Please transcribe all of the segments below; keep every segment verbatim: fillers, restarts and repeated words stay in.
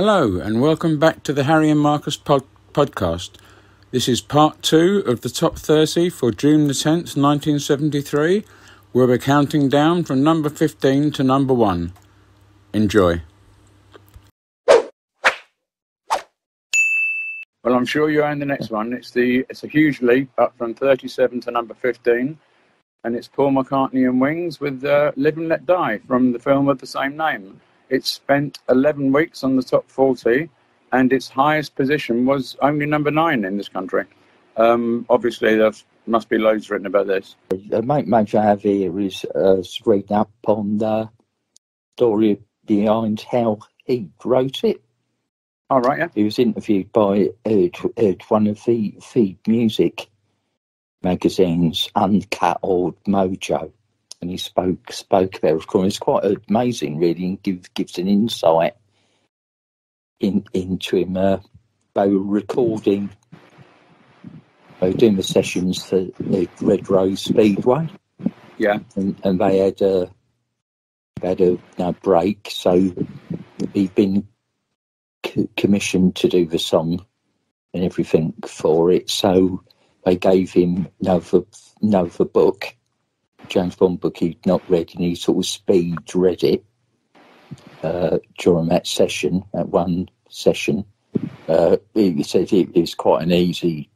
Hello and welcome back to the Harry and Marcus pod podcast. This is part two of the top thirty for June the tenth, nineteen seventy-three, where we're counting down from number fifteen to number one. Enjoy. Well, I'm sure you own the next one. It's the it's a huge leap up from thirty-seven to number fifteen, and it's Paul McCartney and Wings with uh, Live and Let Die from the film of the same name. It spent eleven weeks on the top forty, and its highest position was only number nine in this country. Um, obviously, there must be loads written about this. I might mention I have here is uh, straight up on the story behind how he wrote it. All right, yeah. He was interviewed by uh, uh, one of the, the music magazines, Uncut or Mojo, and he spoke spoke about it. Of course, it's quite amazing, really, and give, gives an insight in, into him. Uh, they were recording, they were doing the sessions at the Red Rose Speedway. Yeah, and, and they had a they had a, a break, so he'd been commissioned to do the song and everything for it, so they gave him another another book, James Bond book he'd not read, and he sort of speed read it uh, during that session, that one session. Uh, he said it was quite an easy,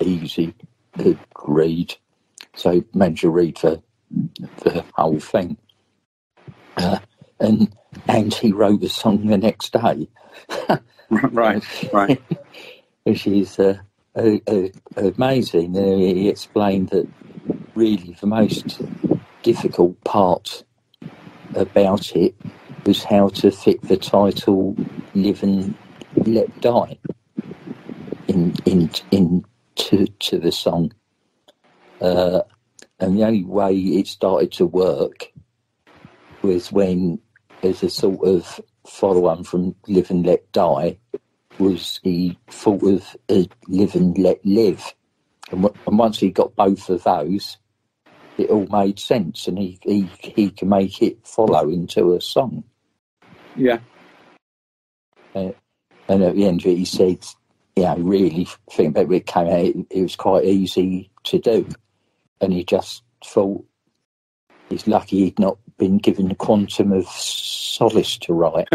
easy read, so he managed to read the, the whole thing. Uh, and and he wrote the song the next day. right, right. Which is uh, uh, uh, amazing. Uh, he explained that really the most difficult part about it was how to fit the title Live and Let Die in, in, in to, to the song. Uh, and the only way it started to work was when there's a sort of follow-on from Live and Let Die was he thought of uh, Live and Let Live, and, w and once he got both of those, it all made sense, and he, he, he can make it follow into a song. Yeah. Uh, and at the end of it, he said, yeah, really, think about when it came out, it, it was quite easy to do, and he just thought he's lucky he'd not been given the Quantum of Solace to write.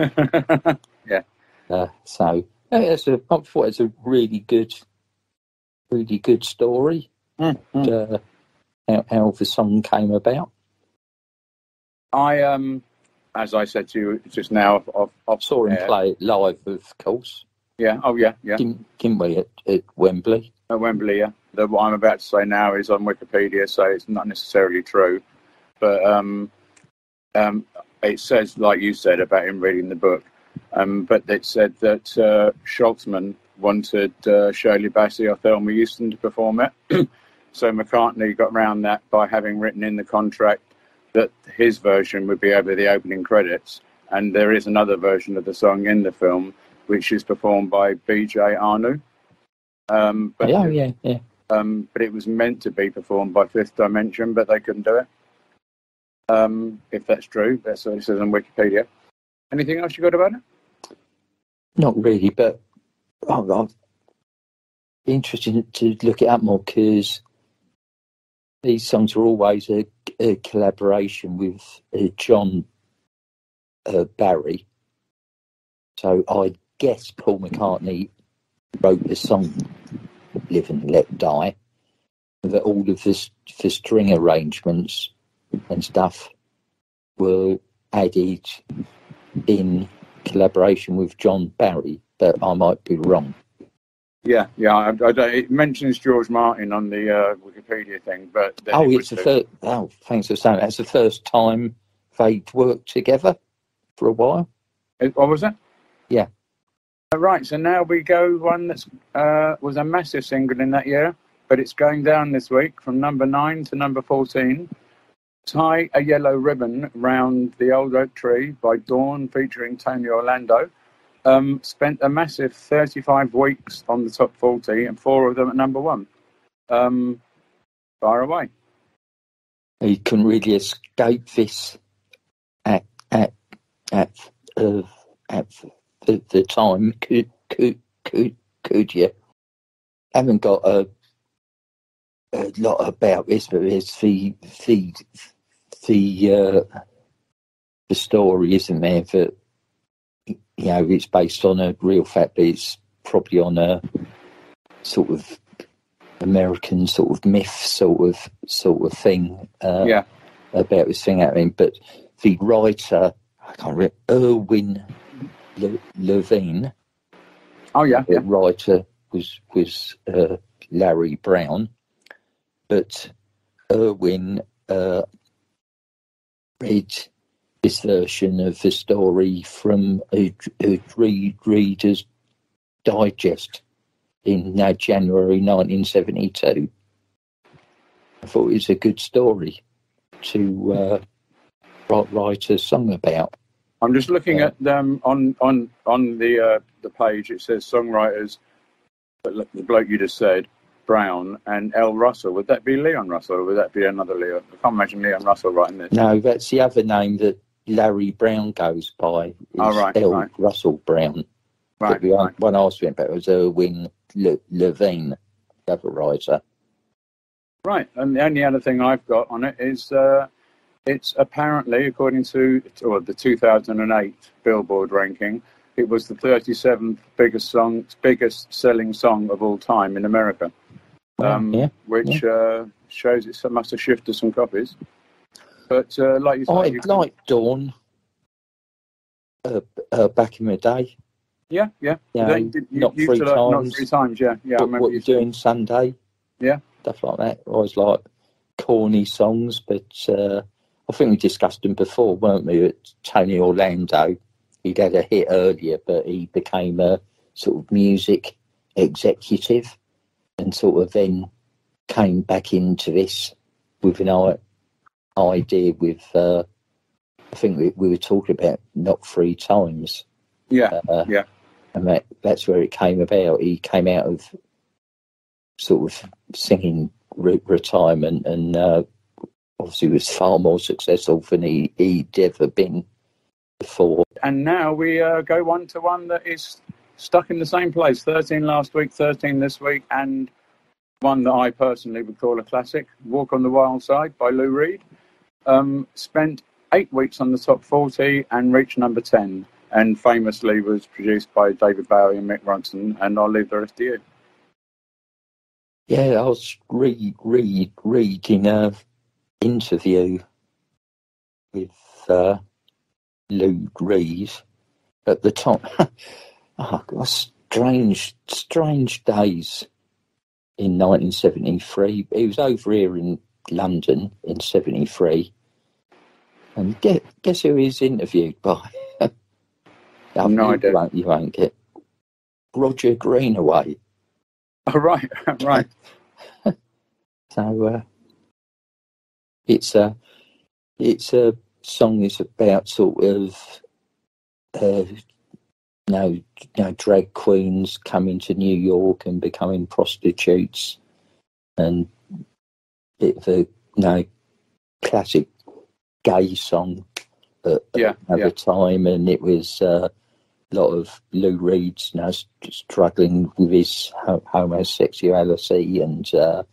yeah. Uh, so it's a, I thought it's a really good, really good story. Mm, and, mm. Uh, how, how the song came about. I um, as I said to you just now, I've, I've, I've saw him uh, play it live, of course. Yeah. Oh yeah. Yeah. Didn't, didn't we at, at Wembley? At Wembley, yeah. The, what I'm about to say now is on Wikipedia, so it's not necessarily true, but um. Um, it says, like you said, about him reading the book, um, but it said that uh, Schultzman wanted uh, Shirley Bassey or Thelma Houston to perform it. So McCartney got round that by having written in the contract that his version would be over the opening credits, and there is another version of the song in the film, which is performed by B J Arnau. Um, but, yeah, yeah, yeah. Um, but it was meant to be performed by Fifth Dimension, but they couldn't do it. Um, if that's true, that's what it says on Wikipedia. Anything else you got about it? Not really, but oh, I'm interested to look it up more, because these songs are always a, a collaboration with uh, John uh, Barry. So I guess Paul McCartney wrote the song Live and Let Die, that all of this, the string arrangements and stuff were added in collaboration with John Barry, but I might be wrong. Yeah, yeah. I, I don't, it mentions George Martin on the uh, Wikipedia thing, but oh, it it's the first. Oh, thanks for saying that. It's the first time they'd worked together for a while. It, what was that? Yeah. All right. So now we go one that's uh, was a massive single in that year, but it's going down this week from number nine to number fourteen. Tie a Yellow Ribbon Round the Old Oak Tree by Dawn featuring Tony Orlando um, spent a massive thirty-five weeks on the top forty, and four of them at number one. Um, far away. You can really escape this at, at, at, uh, at the, the time, could, could, could, could you? I haven't got a, a lot about this, but there's the, the, the, uh, the story, isn't there, that, you know, it's based on a real fact, but it's probably on a sort of American sort of myth sort of sort of thing uh, yeah. about this thing happening. But the writer, I can't remember, Irwin Levine. Oh, yeah. The yeah. writer was, was uh, Larry Brown. But Irwin uh, read this version of the story from a, a read, Reader's Digest in uh, January nineteen seventy-two. I thought it was a good story to uh, write, write a song about. I'm just looking uh, at them on on on the uh, the page. It says songwriters, but look, the bloke you just said, Brown and L. Russell. Would that be Leon Russell, or would that be another Leon? I can't imagine Leon Russell writing this. No, that's the other name that Larry Brown goes by. Is oh, right, L. Right. Russell Brown. Right, the right. one I was thinking about was Irwin Le- Levine, the other writer. Right, and the only other thing I've got on it is uh, it's apparently, according to or the two thousand eight Billboard ranking, it was the thirty-seventh biggest song, biggest selling song of all time in America, um, yeah, which yeah. Uh, shows it must have shifted some copies. But uh, like you said, I you like can... Dawn uh, uh, back in the day. Yeah, yeah. You know, they, did, you, not, you three times, like, not three times. Yeah, yeah. What, I remember what you're doing Sunday. Yeah. Stuff like that. Always like corny songs, but uh, I think we discussed them before, weren't we? At Tony Orlando, he'd had a hit earlier, but he became a sort of music executive and sort of then came back into this with an idea with, uh, I think we, we were talking about Not Three Times. Yeah, uh, yeah. And that, that's where it came about. He came out of sort of singing re- retirement and uh, obviously was far more successful than he, he'd ever been before. And now we uh, go one to one that is stuck in the same place. thirteen last week, thirteen this week, and one that I personally would call a classic, Walk on the Wild Side by Lou Reed. Um, spent eight weeks on the top forty and reached number ten. And famously was produced by David Bowie and Mick Ronson, and I'll leave the rest to you. Yeah, I was read, read, reading an interview with uh, Lou Reed at the time. Oh, God, strange, strange days in nineteen seventy-three. He was over here in London in seventy-three, and guess, guess who he was interviewed by? I mean, no, I you, won't, you won't get Roger Greenaway. Oh, right, right. So uh, it's a it's a song that's about sort of uh, you know, you know drag queens coming to New York and becoming prostitutes, and a bit of a you know, classic gay song at yeah, the yeah. time, and it was. Uh, lot of Lou Reed's you now struggling with his homosexuality, and uh,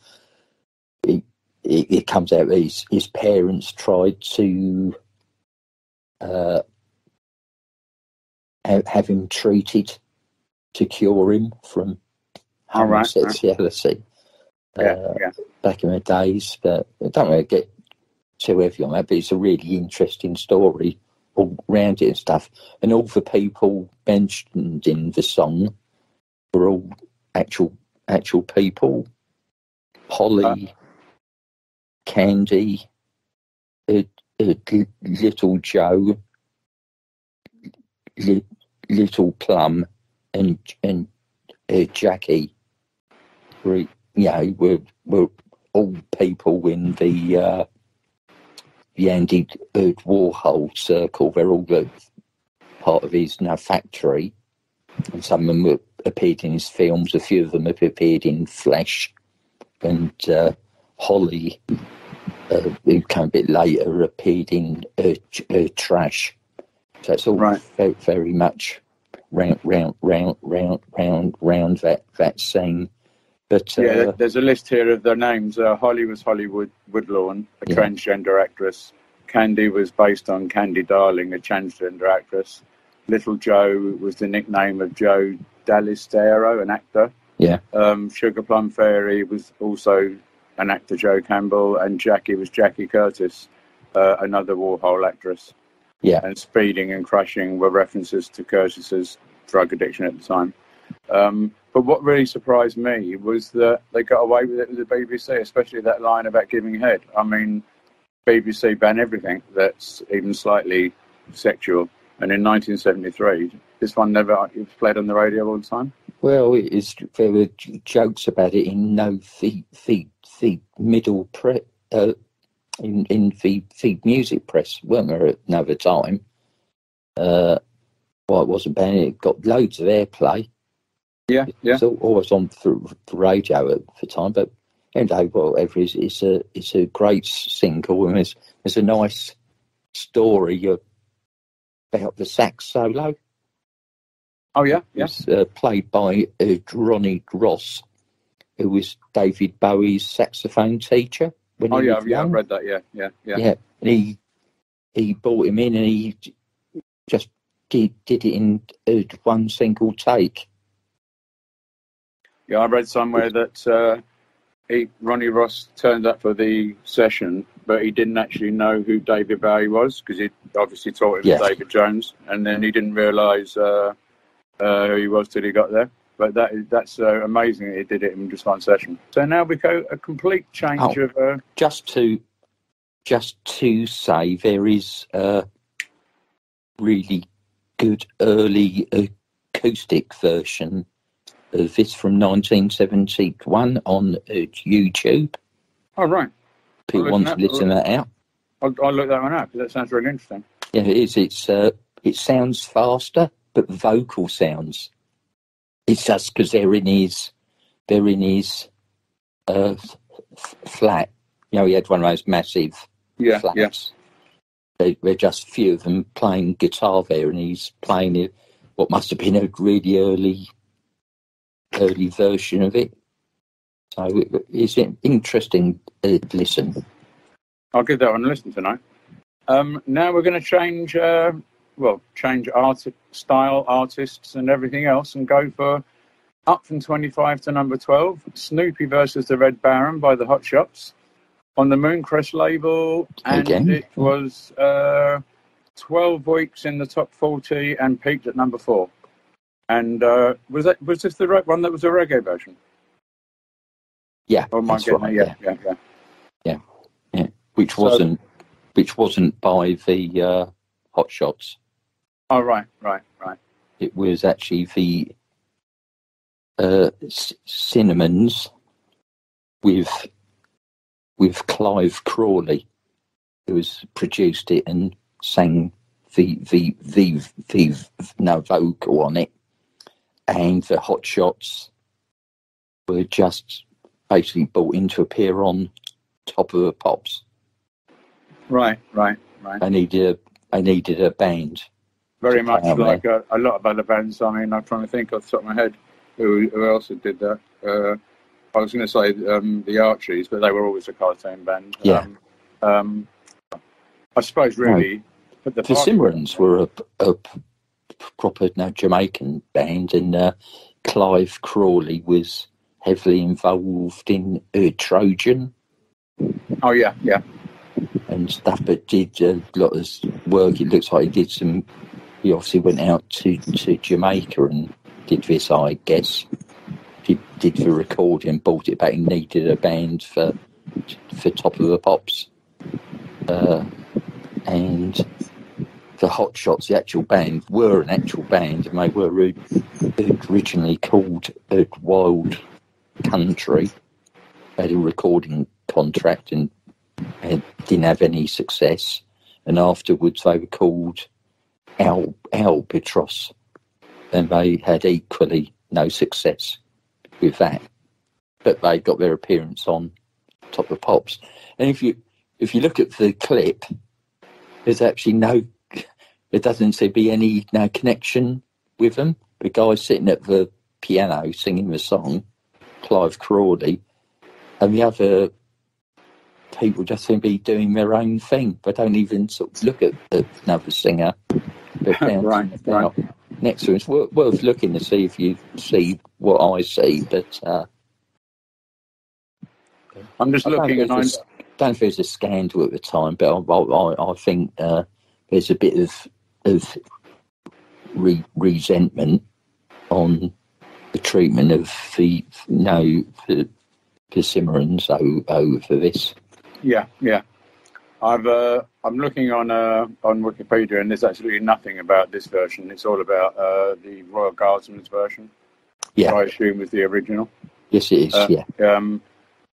it, it, it comes out that his, his parents tried to uh, ha- have him treated to cure him from homosexuality oh, right, right. Uh, yeah, yeah. back in the days. But I don't really get too heavy on that, but it's a really interesting story all round it and stuff, and all the people mentioned in the song were all actual actual people. Holly, uh, Candy, uh, uh, Little Joe, li- Little Plum, and and uh, Jackie. Were, you know, were were all people in the. Uh, The Andy Warhol circle. They're all part of his now factory, and some of them appeared in his films. A few of them have appeared in Flesh, and uh, Holly, uh, who came a bit later, appeared in uh, uh, Trash. So it's all right. very, very much round, round, round, round, round, round that that scene. But uh, yeah, there's a list here of their names. Uh, Holly was Holly Wood, Woodlawn, a yeah. transgender actress. Candy was based on Candy Darling, a transgender actress. Little Joe was the nickname of Joe D'Alistero, an actor. Yeah. Um, Sugar Plum Fairy was also an actor, Joe Campbell, and Jackie was Jackie Curtis, uh, another Warhol actress. Yeah. And Speeding and Crushing were references to Curtis's drug addiction at the time. Um, but what really surprised me was that they got away with it with the B B C, especially that line about giving head. I mean, B B C banned everything that's even slightly sexual. And in nineteen seventy-three, this one never played on the radio all the time. Well, it is, there were jokes about it in no the the, the middle pre, uh, in in the the music press, weren't there? At another time, uh, well, it wasn't banned. It got loads of airplay. Yeah, yeah. It's always on through the radio at the time, but anyway, whatever. It's, it's a it's a great single, and there's there's a nice story about the sax solo. Oh, yeah, yes. Yeah. Uh, played by uh, Ronnie Ross, who was David Bowie's saxophone teacher. When oh, he yeah, was yeah, young. I read that, yeah, yeah, yeah. Yeah, and he, he brought him in and he just did, did it in uh, one single take. Yeah, I read somewhere that uh, he, Ronnie Ross turned up for the session, but he didn't actually know who David Bowie was, because he obviously taught him yeah. David Jones, and then he didn't realise... Uh, Uh, he was till he got there, but that is, that's uh, amazing that he did it in just one session. So now we go a complete change oh, of. Uh... Just to, just to say, there is a really good early acoustic version of this from nineteen seventy-one on uh, YouTube. Oh right! People want to listen that out. I'll, I'll look that one up because that sounds really interesting. Yeah, it is. It's uh, it sounds faster. But vocal sounds, it's just because they're in his, they're in his uh, f- flat. You know, he had one of those massive yeah, flats. Yeah. They, they're just few of them playing guitar there, and he's playing what must have been a really early, early version of it. So it, it's an interesting uh, listen. I'll give that one a listen tonight. Um, now we're going to change... Uh... well, change art style, artists and everything else, and go for up from twenty-five to number twelve, Snoopy versus the Red Baron by the Hot Shots on the Mooncrest label. And Again. It was uh, twelve weeks in the top forty and peaked at number four. And uh, was that was this the right one that was a reggae version? Yeah. Oh my goodness, yeah, yeah, yeah. Yeah, yeah. Which so, wasn't which wasn't by the uh, Hot Shots. Oh, right, right, right. It was actually the uh, C- Cinnamons with with Clive Crawley, who has produced it and sang the the the the, the no vocal on it, and the Hot Shots were just basically brought in to appear on Top of the Pops. Right, right, right. I need a I needed a band. Very much like a, a lot of other bands. I mean, I'm trying to think off the top of my head who, who else did that. Uh, I was going to say um, the Archies, but they were always a cartoon band. Yeah. Um, um, I suppose, really... No. But the the Cimarrons were a, a proper no, Jamaican band, and uh, Clive Crawley was heavily involved in uh, Trojan. Oh, yeah, yeah. And stuff, but did a lot of work. It looks like he did some. He obviously went out to, to Jamaica and did this, I guess. He did the recording, bought it back, and needed a band for for Top of the Pops. Uh, and the Hot Shots, the actual band, were an actual band, and they were originally called Wild Country. They had a recording contract and and didn't have any success, and afterwards they were called Al- Albatross, and they had equally no success with that, but they got their appearance on Top of the Pops. And if you if you look at the clip, there's actually no, there doesn't seem to be any no connection with them. The guy sitting at the piano singing the song, Clive Crawley, and the other people just seem to be doing their own thing. They don't even sort of look at another singer. They're right, right. Next to us, it's worth, worth looking to see if you see what I see. But uh, I'm just I looking, and I don't think it's a scandal at the time. But I, I, I think uh, there's a bit of of re- resentment on the treatment of the you know, the Persimmons over this. Yeah, yeah. I've uh, I'm looking on uh, on Wikipedia, and there's absolutely nothing about this version. It's all about uh, the Royal Guardsman's version. Yeah, I assume is the original. Yes, it is. Uh, yeah. Um,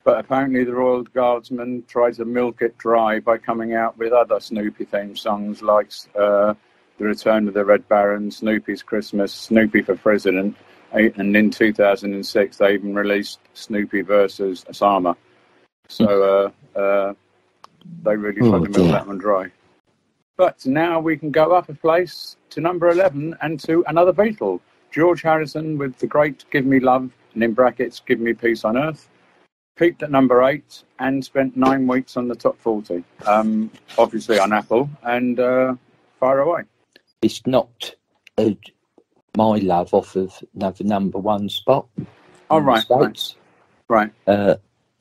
but apparently, the Royal Guardsman tried to milk it dry by coming out with other Snoopy-themed songs, like uh, "The Return of the Red Baron," "Snoopy's Christmas," "Snoopy for President," and in two thousand six, they even released "Snoopy versus Osama." So. Uh, uh, They really oh, tried to milk that one dry. But now we can go up a place to number eleven and to another Beatle, George Harrison with the great Give Me Love, and in brackets, Give Me Peace on Earth, peaked at number eight and spent nine weeks on the top forty, um, obviously on Apple, and uh, far away. It's knocked uh, My Love off of another number one spot. Oh, right. Right. right. Uh,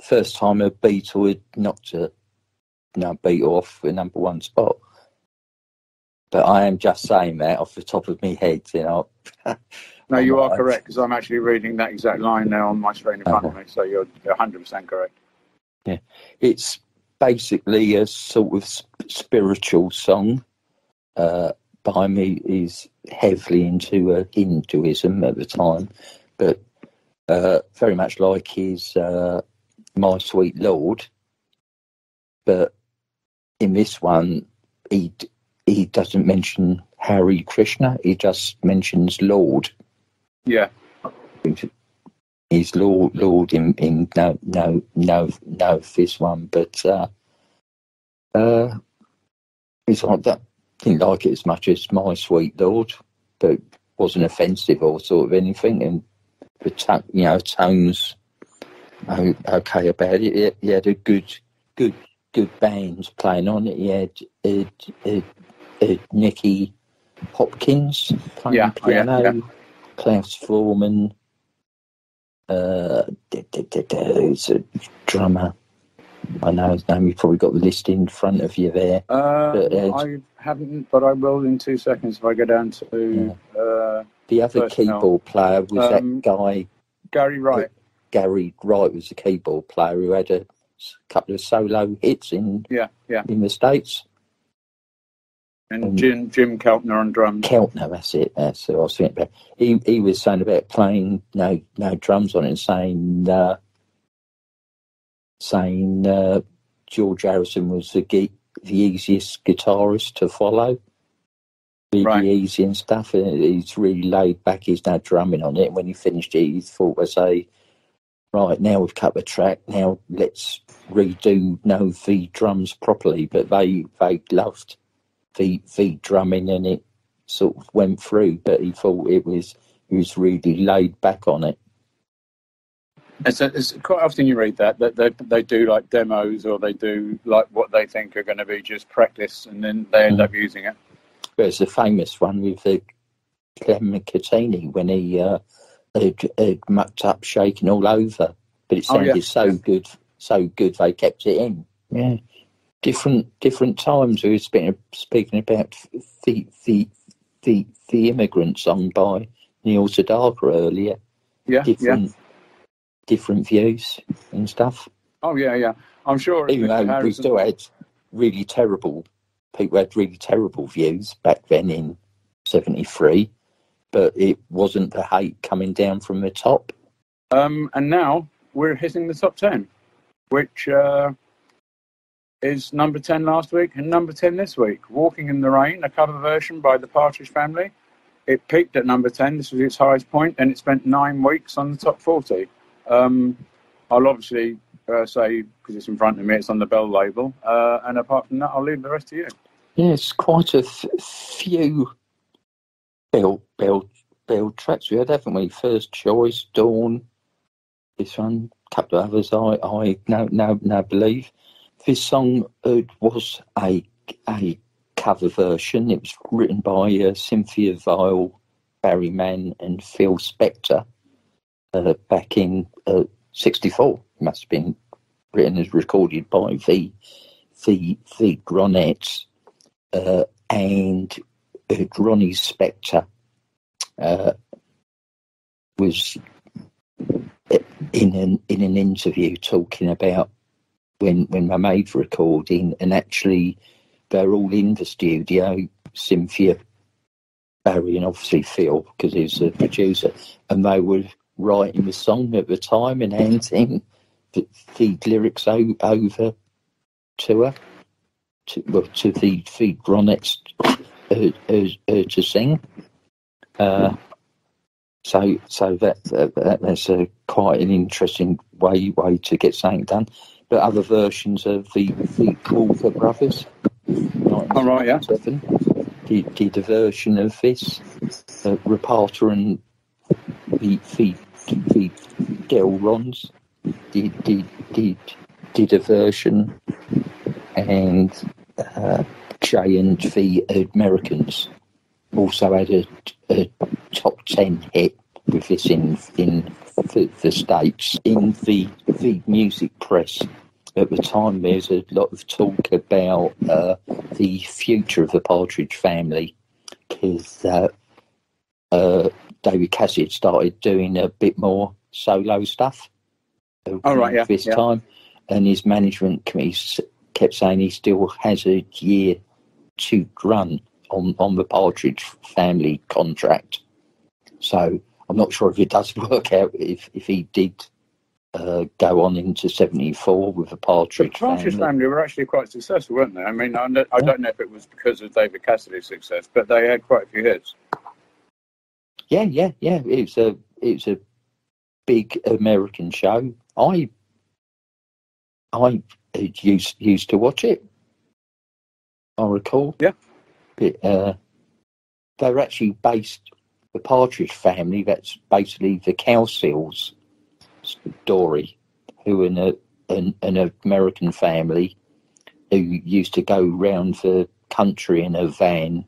first time a Beatle had knocked it. No, beat off the number one spot, but I am just saying that off the top of my head, you know. No, you are correct, because I'm actually reading that exact line now on my screen in front of me, so you're one hundred percent correct. Yeah, it's basically a sort of sp- spiritual song. Uh, by me is heavily into uh, Hinduism at the time, but uh, very much like his uh, My Sweet Lord, but. In this one, he he doesn't mention Hare Krishna. He just mentions Lord. Yeah, he's Lord Lord in, in no no no no this one, but uh, uh, it's like that. Didn't like it as much as My Sweet Lord, but wasn't offensive or sort of anything. And the t- you know tones okay about it. He had a good good. good bands playing on it. He had uh, uh, uh, Nicky Hopkins playing yeah, piano, yeah, yeah. Klaus Voormann, uh, who's a drummer. I know his name. You've probably got the list in front of you there. Uh, but, uh, I haven't, but I will in two seconds if I go down to... Yeah. Uh, the other personnel. Keyboard player was um, that guy... Gary Wright. Gary Wright was the keyboard player who had a couple of solo hits in yeah, yeah. in the States. And um, Jim Jim Keltner on drums. Keltner, that's it. That's what I was thinking about. He, he was saying about playing no no drums on it and saying, uh, saying uh, George Harrison was the, ge- the easiest guitarist to follow. Really right. easy and stuff. And he's really laid back. He's no drumming on it. And when he finished it, he thought, I say, right, now we've cut the track, now let's redo no the drums properly. But they they loved the the drumming and it sort of went through, but he thought it was he was really laid back on it. And so it's quite often you read that, that they they do like demos or they do like what they think are going to be just practice and then they end mm. up using it. There's a famous one with the Clem Catini when he uh, It, it mucked up, shaking all over, but it sounded oh, yeah. so good, so good they kept it in. Yeah, different different times we were speaking, speaking about the the the the immigrant song by Neil Sedaka earlier. Yeah, different, yeah, different views and stuff. Oh yeah, yeah. I'm sure. Even though Harrison... we still had really terrible people had really terrible views back then in seventy-three. But it wasn't the hate coming down from the top. Um, and now we're hitting the top ten, which uh, is number ten last week and number ten this week. Walking in the Rain, a cover version by the Partridge Family. It peaked at number ten. This was its highest point, and it spent nine weeks on the top forty. Um, I'll obviously uh, say, because it's in front of me, it's on the Bell label. Uh, and apart from that, I'll leave the rest to you. Yes, yeah, quite a f- few... Bell, Bell build tracks we had, haven't we? First Choice, Dawn, this one, a couple of others I, I now now now believe. This song uh, was a a cover version. It was written by uh, Cynthia Vile, Barry Mann and Phil Spector uh, back in uh, sixty-four. It must have been written as recorded by the, the, the Ronettes uh, and uh, Ronnie Spector uh, was in an in an interview talking about when when my maid recording, and actually they're all in the studio, Cynthia, Barry and obviously Phil, because he was a producer, and they were writing the song at the time and handing the, the lyrics o- over to her, to, well, to the, the Ronettes uh, uh, uh, to sing. Uh, so so that, that that's a, quite an interesting way way to get something done. But other versions of the, the Walker Brothers. All right, yeah. Did, did a version of this, uh, Rapata and the the, the Delrons did, did did did a version, and uh, Jay and the Americans also had a, a top ten hit with this in in the, the States. In the the music press at the time, there's a lot of talk about uh, the future of the Partridge Family, because uh, uh, David Cassidy started doing a bit more solo stuff uh, oh, right, yeah, this yeah. time, and his management committee kept saying he still has a year to run on, on the Partridge Family contract. So I'm not sure if it does work out, if, if he did... Uh, go on into seventy-four with the Partridge the Partridge family. family were actually quite successful, weren't they? I mean, I, know, I don't know if it was because of David Cassidy's success, but they had quite a few hits. Yeah, yeah, yeah. It's a it's a big American show. I I used used to watch it. I recall. Yeah. But, uh, they were actually based the Partridge Family. That's basically the Cowsills story, who in a, an, an American family who used to go round the country in a van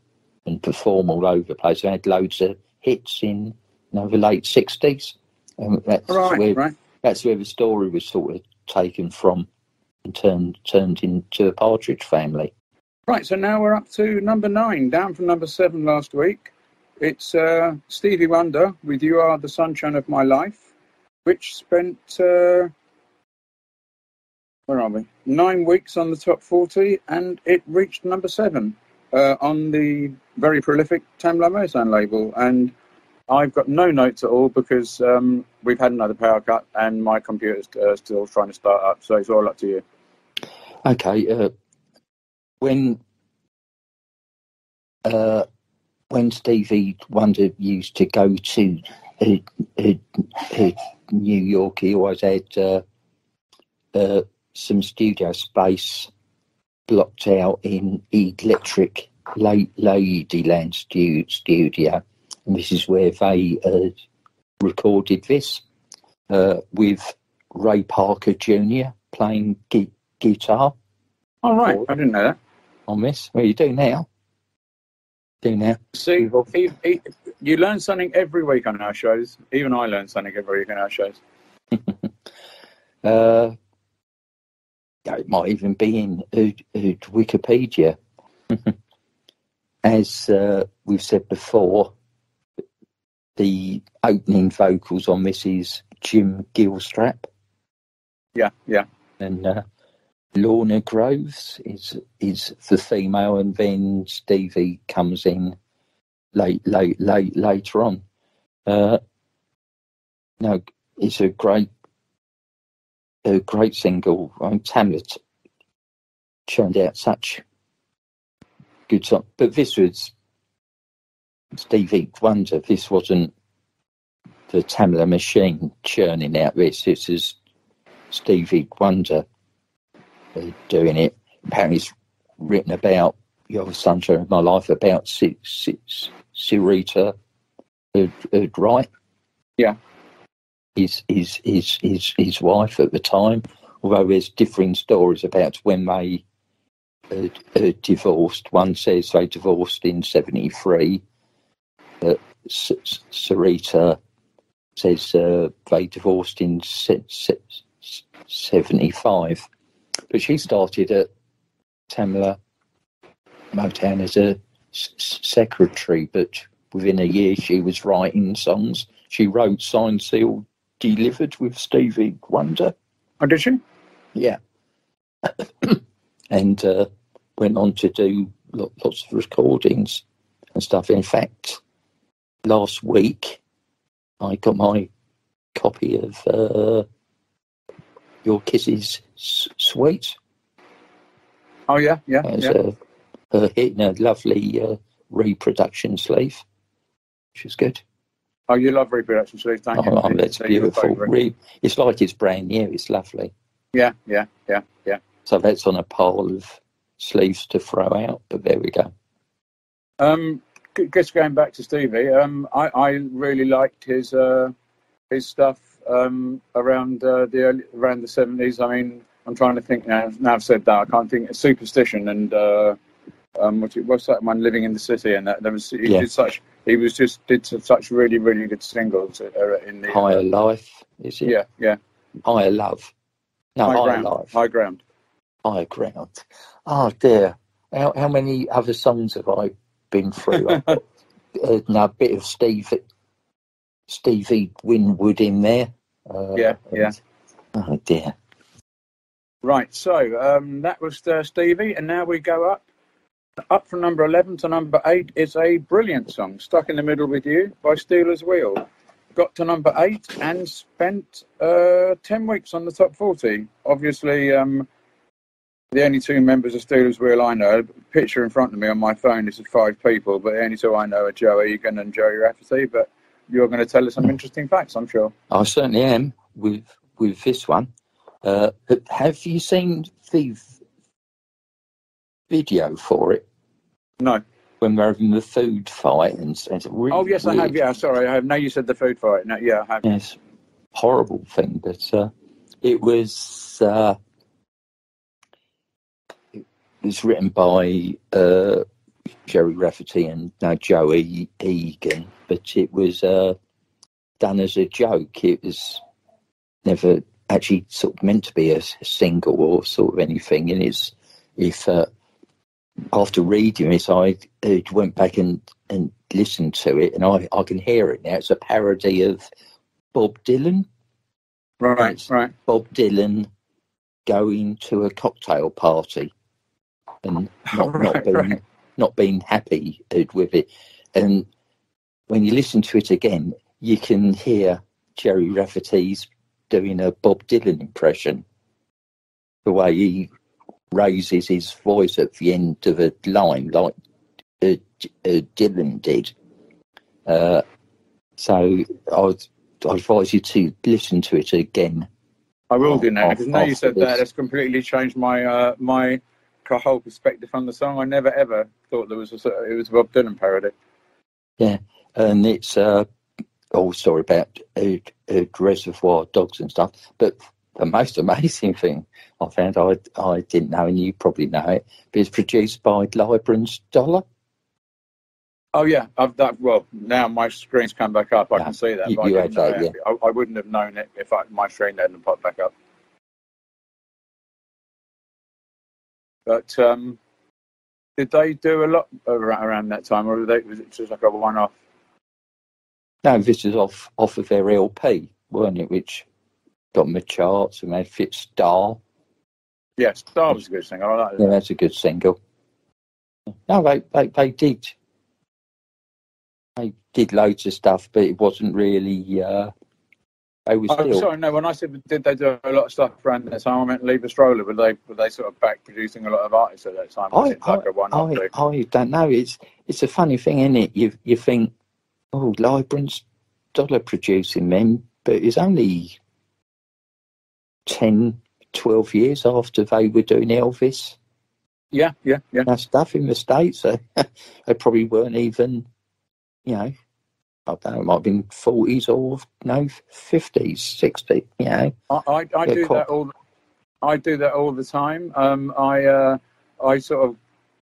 and perform all over the place. They had loads of hits in you know, the late sixties. And that's, right, where, right. that's where the story was sort of taken from and turned, turned into a Partridge Family. Right, so now we're up to number nine, down from number seven last week. It's uh, Stevie Wonder with You Are the Sunshine of My Life, which spent, uh, where are we, nine weeks on the top forty, and it reached number seven uh, on the very prolific Tamla Motown label. And I've got no notes at all because um, we've had another power cut and my computer's uh, still trying to start up, so it's all up to you. Okay. Uh, when uh, when Stevie Wonder used to go to... Uh, uh, uh, New York, he always had uh, uh, some studio space blocked out in Electric Ladyland Studio, and this is where they uh, recorded this uh, with Ray Parker Junior playing gu- guitar. All oh, right, I didn't know that. On this, well, you do now. Do now. See, he, he, you learn something every week on our shows. Even I learn something every week on our shows. uh, it might even be in uh, uh, Wikipedia. As uh, we've said before, the opening vocals on this is Jim Gilstrap. Yeah, yeah. And uh, Lorna Groves is is the female, and then Stevie comes in late, late, late later on. Uh, no, it's a great, a great single. I mean, Tamla churned out such good song, but this was Stevie Wonder. This wasn't the Tamla machine churning out this. This is Stevie Wonder doing it. Apparently it's written about Your Sunshine of My Life, about Sarita who'd, who'd write. Yeah. His, his, his, his, his wife at the time, although there's differing stories about when they uh, uh, divorced. One says they divorced in seventy-three. Uh, S- S- Sarita says uh, they divorced in se- se- seventy-five. But she started at Tamla Motown as a s- secretary, but within a year she was writing songs. She wrote Signed, Sealed, Delivered with Stevie Wonder. Oh, did she? Yeah. And uh, went on to do lots of recordings and stuff. In fact, last week I got my copy of uh, Your Kiss Is Sweet. Oh, yeah, yeah, as yeah. A, a hit in a lovely uh, reproduction sleeve, which is good. Oh, you love reproduction sleeves, don't you? Oh, that's beautiful. Re- it's like it's brand new. It's lovely. Yeah, yeah, yeah, yeah. So that's on a pile of sleeves to throw out, but there we go. Um, just going back to Stevie, um, I, I really liked his uh, his stuff um, around uh, the early, around the seventies. I mean, I'm trying to think now. Now I've said that, I can't think. It's Superstition and uh, um, what's, it, what's that one? Living in the City, and that there was he yeah. did such. He was just did some such really, really good singles in the Higher uh, Life, is it? Yeah, yeah. Higher Love. No, High, higher ground. Life. High Ground. Higher Ground. Oh dear. How, how many other songs have I been through? I've got, uh, no, a bit of Steve, Stevie Winwood in there. Uh, yeah, and, yeah. Oh dear. Right. So um, that was uh, Stevie, and now we go up. Up from number eleven to number eight is a brilliant song, Stuck in the Middle with You by Steeler's Wheel. Got to number eight and spent uh, ten weeks on the top forty. Obviously, um, the only two members of Steeler's Wheel I know, the picture in front of me on my phone is of five people, but the only two I know are Joe Egan and Joey Rafferty, but you're going to tell us some interesting facts, I'm sure. I certainly am with with this one. Uh, have you seen the video for it? No. When we're having the food fight and it's really oh yes weird. I have yeah sorry I have now you said the food fight no yeah I have yes horrible thing but uh, it was uh, it was written by uh, Jerry Rafferty and now Joey Egan, but it was uh, done as a joke. It was never actually sort of meant to be a, a single or sort of anything, and it's if uh, after reading it, I went back and, and listened to it, and I, I can hear it now. It's a parody of Bob Dylan. Right, it's right. Bob Dylan going to a cocktail party and not, right, not, being, right. not being happy with it. And when you listen to it again, you can hear Jerry Rafferty's doing a Bob Dylan impression, the way he raises his voice at the end of a line like uh, uh, Dylan did. Uh, so I'd, I'd advise you to listen to it again. I will do now, because now you said that, that's completely changed my uh, my whole perspective on the song. I never ever thought there was a, it was a Bob Dylan parody. Yeah, and it's uh, all story about uh, uh, Reservoir Dogs and stuff, but the most amazing thing I found, I I didn't know, and you probably know it, but it's produced by Librans Dollar. Oh, yeah. I've that, well, now my screen's come back up. I no, can see that. You, you I, had that yeah. I, I wouldn't have known it if I, my screen hadn't popped back up. But um, did they do a lot around that time, or they, was it just like a one-off? No, this is off, off of their L P, weren't it, which got my charts, and they fit Star. Yeah, Star was a good single. I like that. Yeah, that's a good single. No, they, they they did. They did loads of stuff, but it wasn't really. Uh, they was. Oh, still... sorry, no. When I said did they do a lot of stuff around that time, I meant Lieber Stroller. Were they were they sort of back producing a lot of artists at that time? I I, like a one I, I don't know. It's it's a funny thing, isn't it? You you think, oh, Librans Dollar producing them, but it's only ten, twelve years after they were doing Elvis. Yeah, yeah, yeah. That stuff in the States. They, they probably weren't even, you know, I don't know, it might have been forties or no fifties, sixties. You know, I, I, I do quite... that all. I do that all the time. Um, I uh, I sort of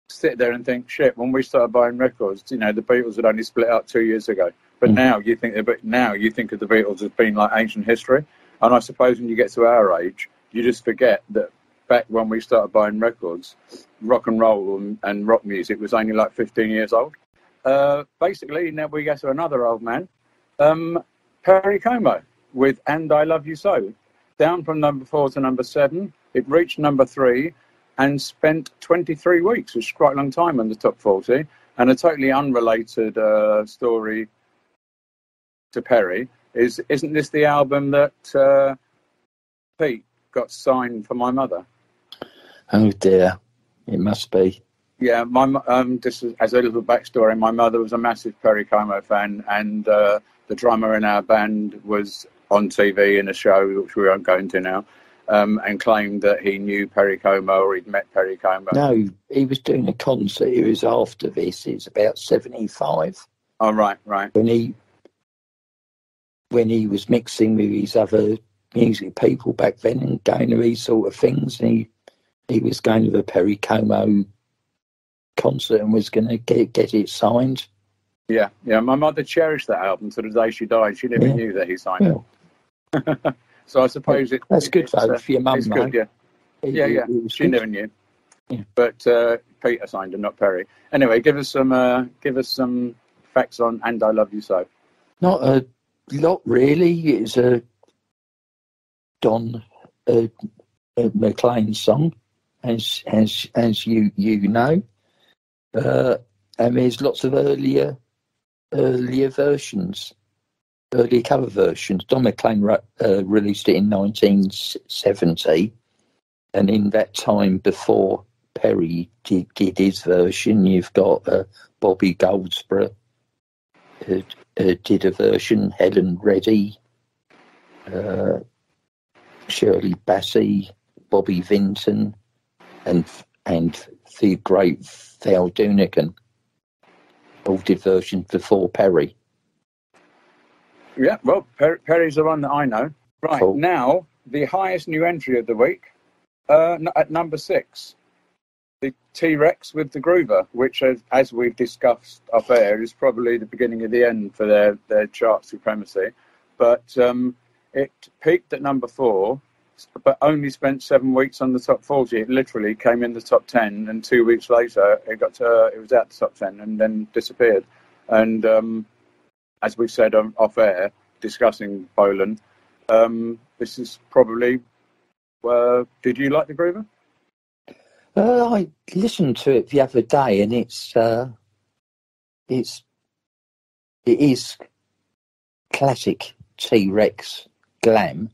sit there and think, shit. When we started buying records, you know, the Beatles had only split up two years ago. But mm. now you think, but now you think of the Beatles as being like ancient history. And I suppose when you get to our age, you just forget that back when we started buying records, rock and roll and, and rock music was only like fifteen years old. Uh, basically, now we get to another old man, um, Perry Como with "And I Love You So." Down from number four to number seven, it reached number three and spent twenty-three weeks, which is quite a long time in the top forty. And a totally unrelated uh, story to Perry is, isn't this the album that uh, Pete got signed for my mother? Oh dear, it must be. Yeah, my um, just as a little backstory, my mother was a massive Perry Como fan, and uh, the drummer in our band was on T V in a show, which we aren't going to now, um, and claimed that he knew Perry Como or he'd met Perry Como. No, he was doing a concert. It was after this. It's about seventy-five. Oh, right, right. When he when he was mixing with his other music people back then and going to these sort of things, and he he was going to the Perry Como concert and was going to get, get it signed. Yeah, yeah. My mother cherished that album to the day she died. She never yeah. knew that he signed yeah. it. So I suppose it, that's it, good though for your mum, mate. Yeah, it, yeah, yeah. It she good. Never knew, yeah. but uh, Peter signed him, not Perry. Anyway, give us some uh, give us some facts on "And I Love You So." Not a lot, really. It's a Don uh, uh, McLean song, as as as you you know. Uh, and there's lots of earlier earlier versions, early cover versions. Don McLean re uh, released it in nineteen seventy, and in that time before Perry did, did his version, you've got uh, Bobby Goldsborough who uh, did a version, Helen Reddy, uh, Shirley Bassey, Bobby Vinton, and and the great Val Doonican, all did versions before Perry. Yeah, well, per Perry's the one that I know. Right, cool. Now, the highest new entry of the week, uh, at number six, the T-Rex with the Groover, which, as, as we've discussed up air, is probably the beginning of the end for their, their chart supremacy. But um, it peaked at number four, but only spent seven weeks on the top forty. It literally came in the top ten, and two weeks later it got to, uh, it was out the top ten and then disappeared. And um, as we said um, off air, discussing Bolan, um, this is probably. Uh, did you like the Groover? Uh, I listened to it the other day, and it's uh, it's it is classic T-Rex glam.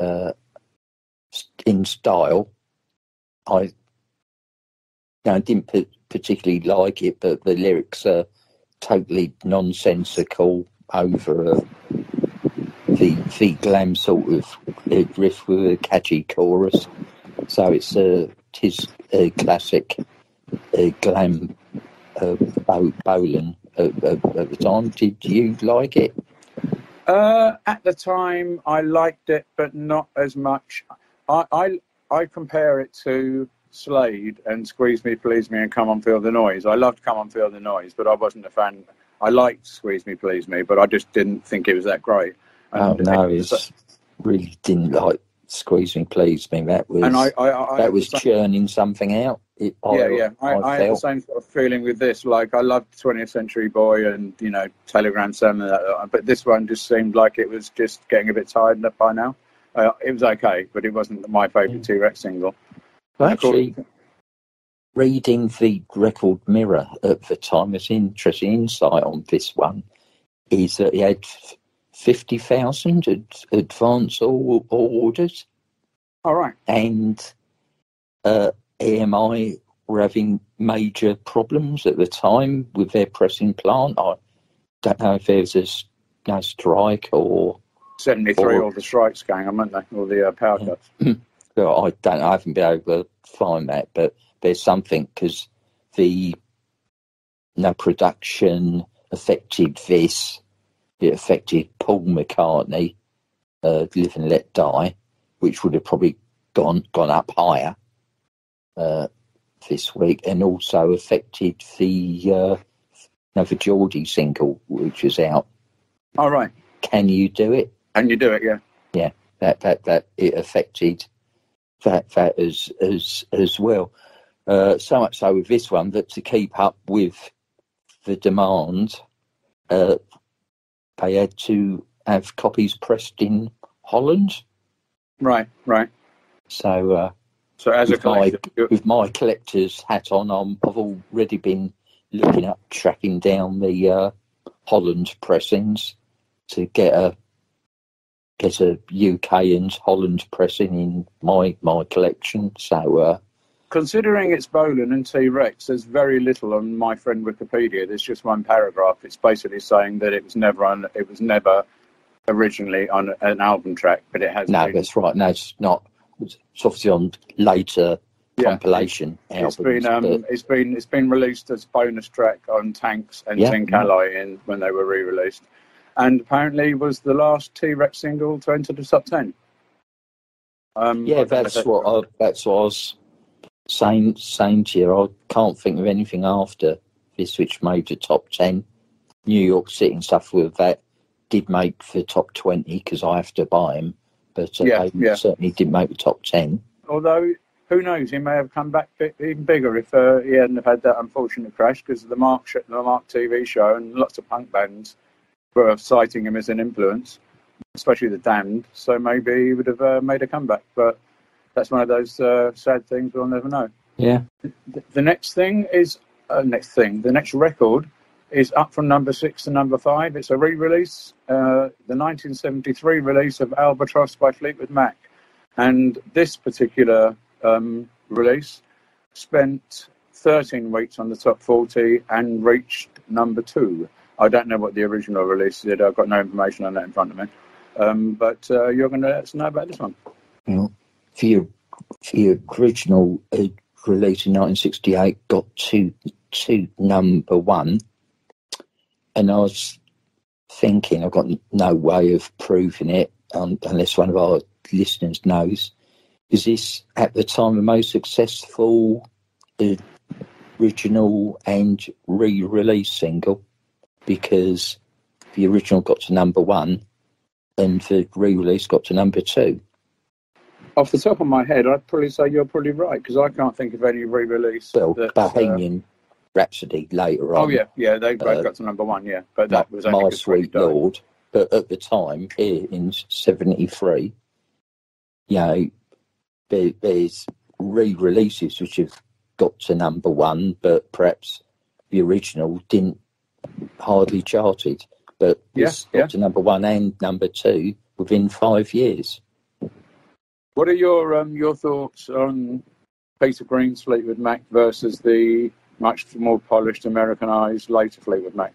Uh, in style, I, you know, I didn't particularly like it, but the lyrics are totally nonsensical over uh, the the glam sort of riff with a catchy chorus. So it's uh, tis a classic uh, glam uh, bo Bolan at, at, at the time. Did you like it? Uh, at the time, I liked it, but not as much. I, I I compare it to Slade and Squeeze Me, Please Me, and Come On Feel the Noise. I loved Come On Feel the Noise, but I wasn't a fan. I liked Squeeze Me, Please Me, but I just didn't think it was that great. And oh no, I so, really didn't like Squeeze Me, Please Me. That was and I, I, I, that I was some, churning something out. It, yeah, I, yeah. I, I, I had the same sort of feeling with this. Like, I loved twentieth Century Boy and, you know, Telegram Sam and that, but this one just seemed like it was just getting a bit tired by now. Uh, it was okay, but it wasn't my favourite yeah. T-Rex single. Well, actually, reading the record Mirror at the time, it's interesting insight on this one is that he had fifty thousand ad advance all, all orders. All right. And... Uh, A M I were having major problems at the time with their pressing plant. I don't know if there's a no strike or seventy-three or all the strikes going on, aren't they? All the uh, power cuts. Well, I don't. I haven't been able to find that, but there's something because the no production, affected this. It affected Paul McCartney, uh, Live and Let Die, which would have probably gone gone up higher uh, this week, and also affected the uh, no, the Geordie single, which is out. All right. Can You Do It? Can You Do It? Yeah. Yeah. That that that it affected that that as as as well. Uh, so much so with this one that to keep up with the demand, uh, they had to have copies pressed in Holland. Right, right. So, uh, so as with, a my, with my collector's hat on, I'm, I've already been looking up, tracking down the uh, Holland pressings to get a get a U K and Holland pressing in my my collection. So. Uh, Considering it's Bolan and T-Rex, there's very little on my friend Wikipedia. There's just one paragraph. It's basically saying that it was never on, it was never originally on an album track, but it has. No, been. That's right. No, it's not. It's obviously on later yeah. compilation it's, albums. It's been, um, it's been it's been released as bonus track on Tanks and yeah, Zinc yeah. Alloy in, when they were re-released, and apparently was the last T-Rex single to enter the top ten. Um, yeah, that's what I, that's what I was. Same, same year. I can't think of anything after this which made the top ten. New York City and stuff with that did make the top twenty because I have to buy them, but uh, yeah, they yeah. certainly didn't make the top ten. Although, who knows? He may have come back bit, even bigger if uh, he hadn't have had that unfortunate crash, because the Mark, the Mark T V show and lots of punk bands were citing him as an influence, especially the Damned. So maybe he would have uh, made a comeback, but. That's one of those uh, sad things we'll never know. Yeah. The, the next thing is uh, next thing. The next record is up from number six to number five. It's a re-release, uh, the nineteen seventy-three release of Albatross by Fleetwood Mac, and this particular um, release spent thirteen weeks on the top forty and reached number two. I don't know what the original release did. I've got no information on that in front of me. Um, but uh, you're going to let us know about this one. Yeah. The, the original uh, release in nineteen sixty-eight got to, to number one, and I was thinking I've got no way of proving it um, unless one of our listeners knows. Is this at the time the most successful uh, original and re-release single? Because the original got to number one and the re-release got to number two. Off the top of my head, I'd probably say you're probably right, because I can't think of any re-release. Well, that, Bohemian uh, Rhapsody later on. Oh, yeah, yeah, they both uh, got to number one, yeah. But that was My Sweet Lord. But at the time, here in seventy-three, you know, there, there's re-releases which have got to number one, but perhaps the original didn't hardly chart it. But this yeah, got yeah. to number one and number two within five years. What are your um, your thoughts on Peter Green's Fleetwood Mac versus the much more polished, Americanised later Fleetwood Mac?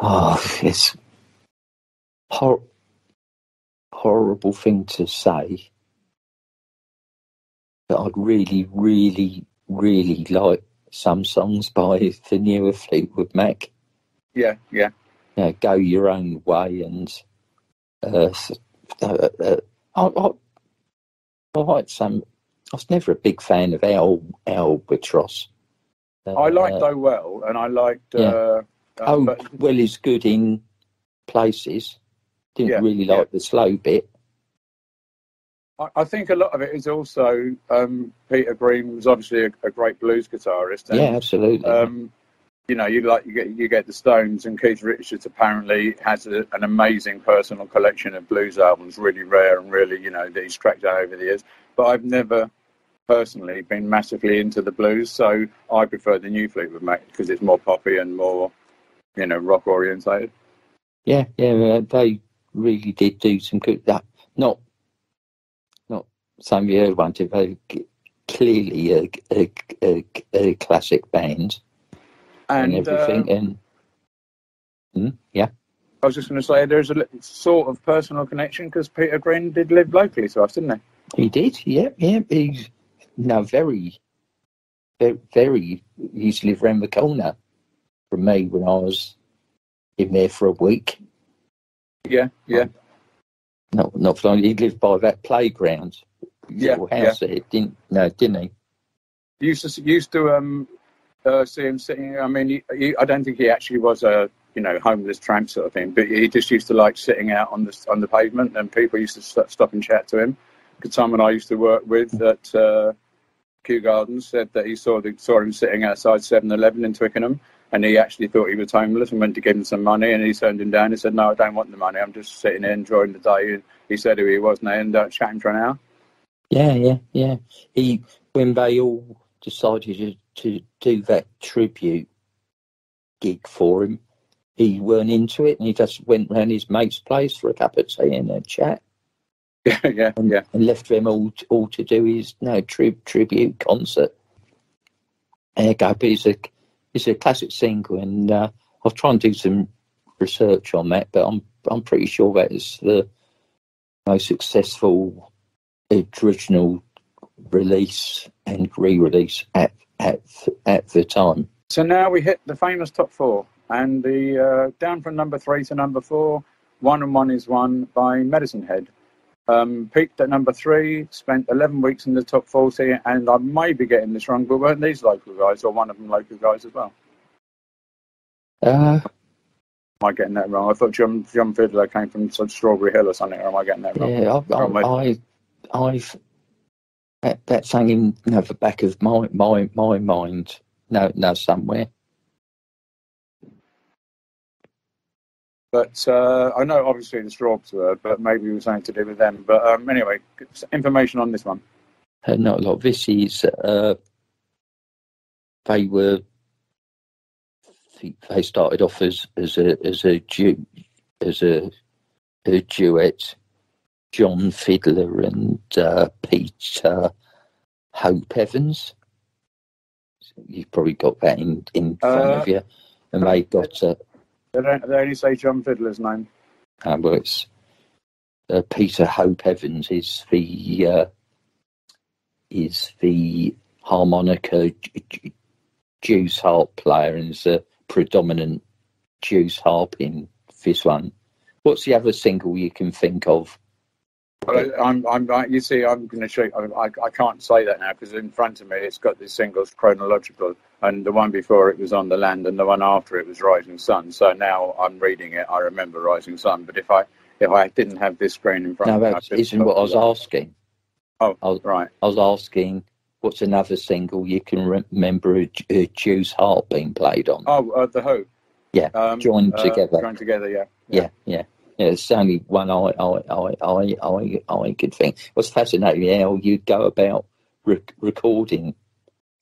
Oh, it's hor- horrible thing to say. But I'd really, really, really like some songs by the newer Fleetwood Mac. Yeah, yeah. You know, Go Your Own Way and uh, uh, uh, I. I I liked some. I was never a big fan of Al Albatross. Uh, I liked uh, Though Well, and I liked. Yeah. Uh, oh, but... Well is good in places. Didn't yeah, really like yeah. the slow bit. I, I think a lot of it is also um, Peter Green was obviously a, a great blues guitarist. And, yeah, absolutely. Um, you know, you like you get you get the Stones, and Keith Richards apparently has a, an amazing personal collection of blues albums, really rare and really, you know, that he's tracked down over the years. But I've never personally been massively into the blues, so I prefer the new Fleetwood Mac because it's more poppy and more, you know, rock orientated. Yeah, yeah, they really did do some good. That not not some year one, they clearly a, a, a, a classic band. And, and everything, um, and mm, yeah. I was just going to say there's a sort of personal connection because Peter Green did live locally to us, didn't he? He did, yeah, yeah. He's now very, very, very. He used to live round the corner from me when I was in there for a week. Yeah, yeah. Um, not not for long. He lived by that playground. Yeah, house yeah. There, didn't no, didn't he? Used to used to um uh, see him sitting. I mean, he, he, I don't think he actually was a you know homeless tramp sort of thing, but he just used to like sitting out on the on the pavement, and people used to st- stop and chat to him. Tom and I used to work with at uh, Kew Gardens said that he saw the, saw him sitting outside seven eleven in Twickenham, and he actually thought he was homeless and went to give him some money, and he turned him down. He said, "No, I don't want the money. I'm just sitting here enjoying the day." And he said who he was, and they ended up chatting for an hour. Yeah, yeah, yeah. He when they all decided to, to do that tribute gig for him, he weren't into it, and he just went round his mate's place for a cup of tea and a chat. Yeah, yeah, and, yeah. And left them all to, all to do his no tri- tribute concert. There you go. But it's a, it's a classic single, and uh, I'll try and do some research on that. But I'm I'm pretty sure that is the most successful original release and re-release at at at the time. So now we hit the famous top four, and the uh, down from number three to number four, One and One is One by Medicine Head. Um, peaked at number three, spent eleven weeks in the top forty, and I may be getting this wrong, but weren't these local guys, or one of them local guys as well? Uh, am I getting that wrong? I thought John, John Fiddler came from Strawberry Hill or something, or am I getting that wrong? Yeah, I've, wrong I, I, I've that, that's hanging in you know, the back of my my, my mind, no, no, somewhere. But uh, I know, obviously, the Straws were, but maybe it was something to do with them. But um, anyway, information on this one. Uh, not a lot. This is, uh, they were, they started off as, as a as a, du- as a, a duet, John Fiddler and uh, Peter Hope Evans. You've probably got that in, in front uh, of you. And they got... Uh, They, don't, they only say John Fiddler's name. Uh, well, it's uh, Peter Hope Evans is the uh, is the harmonica j- j- Jew's harp player, and is a predominant Jew's harp in this one. What's the other single you can think of? Well, I'm, I'm, you see, I'm going to show. I, I can't say that now because in front of me, it's got the singles chronological, and the one before it was On the Land, and the one after it was Rising Sun. So now I'm reading it. I remember Rising Sun, but if I if I didn't have this screen in front no, of me, that I isn't what I was that. asking. Oh, I was, right. I was asking, what's another single you can re- remember a, a Jew's harp being played on? Oh, uh, the Who. Yeah, um, joined uh, together. Joined together. Yeah. Yeah. Yeah. yeah. Yeah, it's only one I I, I, I, I, I could think. What's fascinating how you go about rec- recording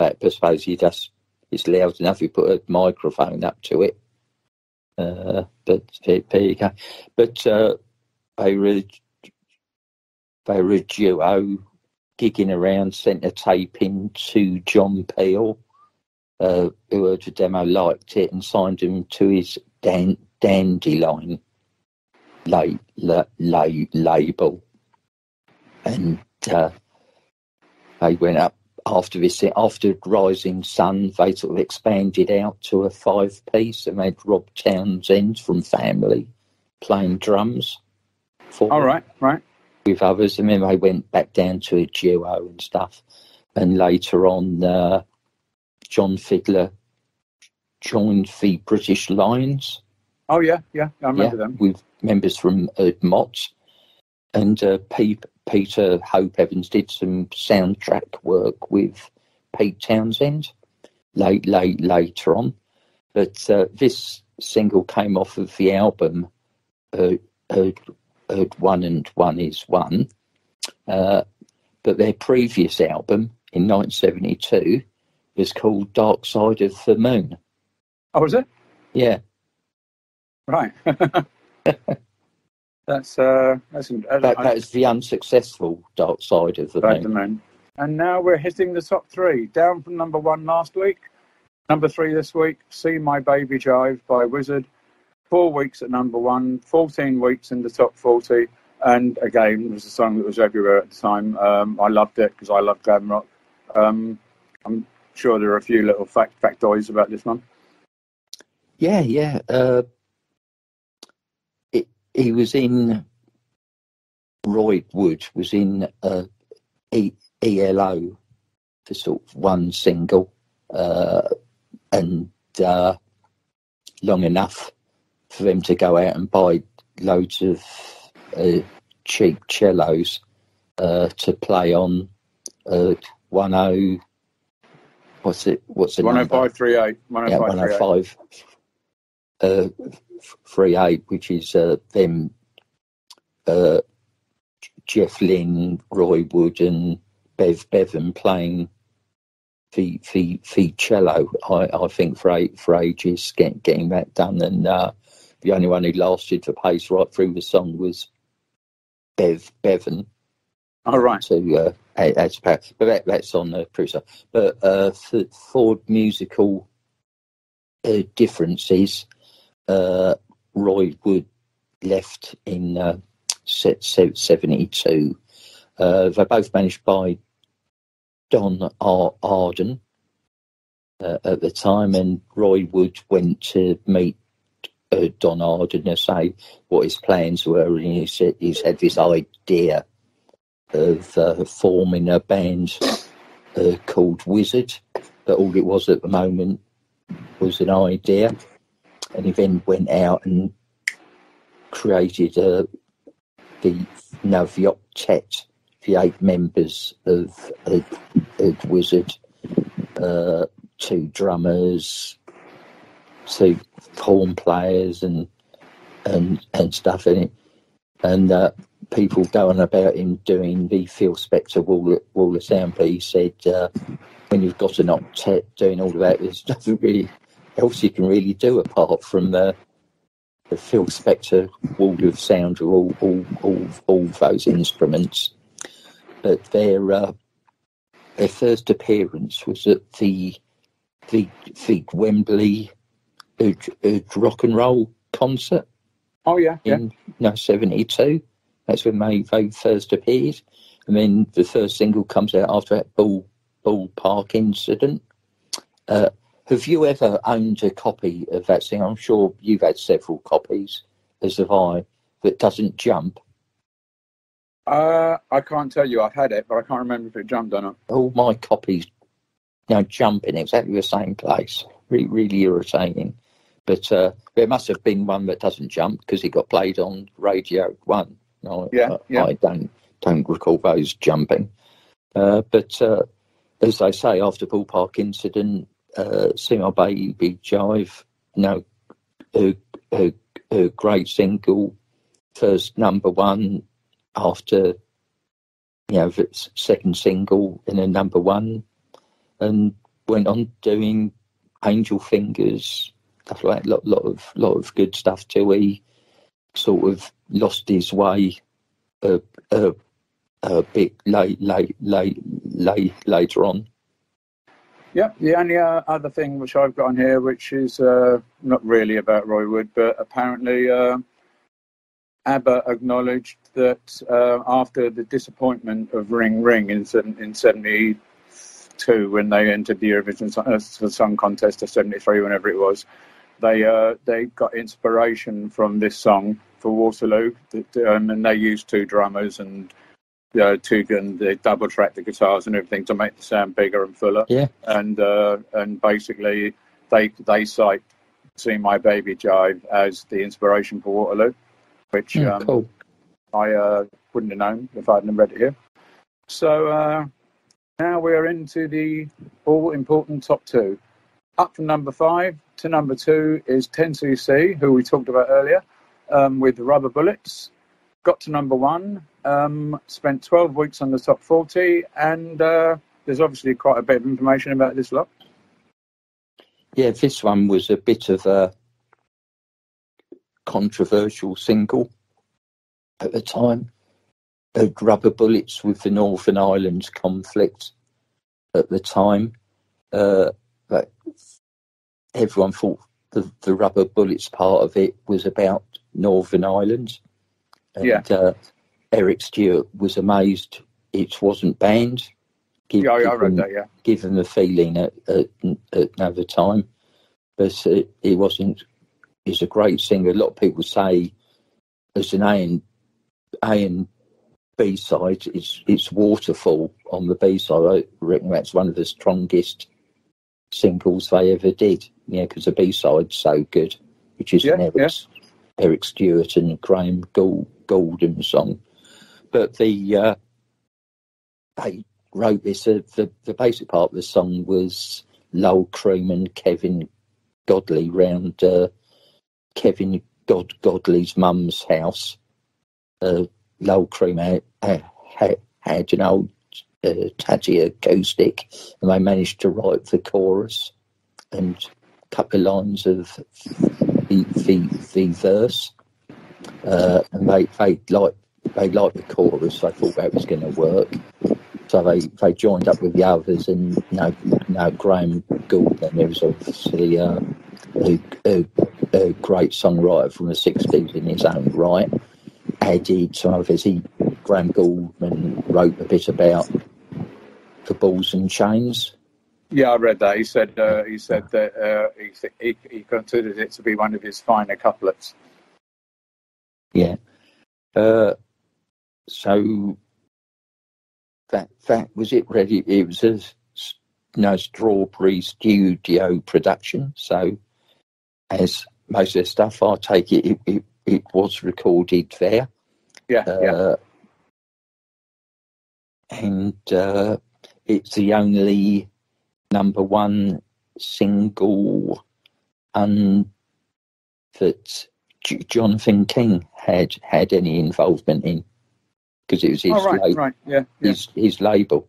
that. I suppose you just, it's loud enough, you put a microphone up to it. Uh, but there, there you go. But uh, they, were, they were a duo gigging around, sent a tape in to John Peel, uh, who heard the demo, liked it, and signed him to his Dan- Dandelion La- la- la- label, and uh, they went up after this. After Rising Sun, they sort of expanded out to a five-piece, and they had Rob Townsend from Family playing drums. For All right, right. With others, and then they went back down to a duo and stuff. And later on, uh, John Fiddler joined the British Lions. Oh yeah, yeah, I remember yeah, them. With members from uh, Mott, and uh, P- Peter Hope Evans did some soundtrack work with Pete Townsend late, late later on. But uh, this single came off of the album uh, uh, uh, One and One is One. Uh, but their previous album in nineteen seventy-two was called Dark Side of the Moon. Oh, was it? Yeah. Right. that's uh, that's that, that is the unsuccessful Dark Side of the Moon. the Moon. And now we're hitting the top three. Down from number one last week, number three this week. See My Baby Jive by Wizard. Four weeks at number one, fourteen weeks in the top forty, and again it was a song that was everywhere at the time. Um, I loved it because I love glam rock. Um, I'm sure there are a few little fact factoids about this one. Yeah, yeah. Uh, it, he was in... Roy Wood was in uh, e- ELO for sort of one single uh, and uh, long enough for them to go out and buy loads of uh, cheap cellos uh, to play on uh, ten what's it what's the one oh five three eight yeah, one oh five three eight uh, which is uh, them uh, Jeff Lynne, Roy Wood and Bev Bevan playing the the, the cello, I, I think, for eight, for ages, getting, getting that done. And uh, the only one who lasted for pace right through the song was Bev Bevan. Oh, right. So, uh, that's, but that, that's on the cruiser. But uh, for, for musical uh, differences, uh, Roy Wood left in... Uh, seventy-two Uh, they're both managed by Don R. Arden uh, at the time, and Roy Wood went to meet uh, Don Arden and say what his plans were, and he said he's had this idea of uh, forming a band uh, called Wizard, but all it was at the moment was an idea, and he then went out and created a The no, the octet, the eight members of, of, of Wizard, uh, two drummers, two horn players, and and and stuff in it, and uh, people going about him doing the Phil Spector wall wall of sound. But he said, uh, when you've got an octet doing all of that, there's nothing really else you can really do apart from the. The Phil Spector wall of sound are all, all, all, all those instruments. But their uh, their first appearance was at the the, the Wembley uh, uh, rock and roll concert. Oh yeah, in yeah. No, seventy-two That's when they, they first appeared, and then the first single comes out after that Ball Ball Park incident. Uh, Have you ever owned a copy of that thing? I'm sure you've had several copies, as have I, that doesn't jump. Uh, I can't tell you. I've had it, but I can't remember if it jumped or not. All my copies now jump in exactly the same place. Really, really irritating. But uh, there must have been one that doesn't jump because it got played on Radio one. I, yeah, I, yeah. I don't, don't recall those jumping. Uh, but uh, as they say, after Ball Park incident, Uh, Sing Our Baby Jive, no, a, a, a great single, first number one after, you know, second single in a number one, and went on doing Angel Fingers, stuff like that, lot, lot of lot of good stuff till he sort of lost his way a, a, a bit late, late, late, late, later on. Yep, the only uh, other thing which I've got on here, which is uh, not really about Roy Wood, but apparently uh, ABBA acknowledged that uh, after the disappointment of Ring Ring in in seventy-two when they entered the Eurovision Song, Song Contest of seventy-three whenever it was, they uh, they got inspiration from this song for Waterloo, that, um, and they used two drummers and... Uh, to and they double track the guitars and everything to make the sound bigger and fuller. Yeah. And uh, and basically they they cite "See My Baby Jive" as the inspiration for Waterloo, which mm, um, cool. I uh, wouldn't have known if I hadn't read it here. So uh, now we are into the all important top two. Up from number five to number two is ten C C, who we talked about earlier, um, with Rubber Bullets. Got to number one, um, spent twelve weeks on the top forty, and uh, there's obviously quite a bit of information about this lot. Yeah, this one was a bit of a controversial single at the time. Had Rubber Bullets with the Northern Ireland conflict at the time. Uh, but everyone thought the, the Rubber Bullets part of it was about Northern Ireland. And, yeah. uh, Eric Stewart was amazed it wasn't banned. Give, yeah, I given, read that, yeah. Given the feeling at, at, at another time. But it, it wasn't is a great singer. A lot of people say there's an A and, A and B side. It's, it's Waterfall on the B side. I reckon that's one of the strongest singles they ever did. Yeah, because the B side's so good, which is yeah, an Eric's, yeah. Eric Stewart and Graham Gould, Goulding song. But the uh, they wrote this. Uh, the the basic part of the song was Lowell Croom and Kevin Godley round uh, Kevin God Godley's mum's house. Uh, Lowell Croom had, had, had an old uh, tatty acoustic, and they managed to write the chorus and a couple of lines of the the, the verse. Uh, and they they like they liked the chorus. They thought that was going to work. So they, they joined up with the others, and you know, you know Graham Gould, and there was obviously uh, a, a, a great songwriter from the sixties in his own right. Added some of his, he, Graham Gouldman wrote a bit about the balls and chains. Yeah, I read that. He said uh, he said that uh, he, he he considered it to be one of his finer couplets. Yeah. Uh, so. That that was it. Really, it was a you know, Strawberry Studio production. So, as most of the stuff, I take it it, it, it was recorded there. Yeah, uh, yeah. And uh, it's the only number one single um, that G- Jonathan King had had any involvement in. Because it was his, oh, right, lab- right. Yeah, yeah. His, his label.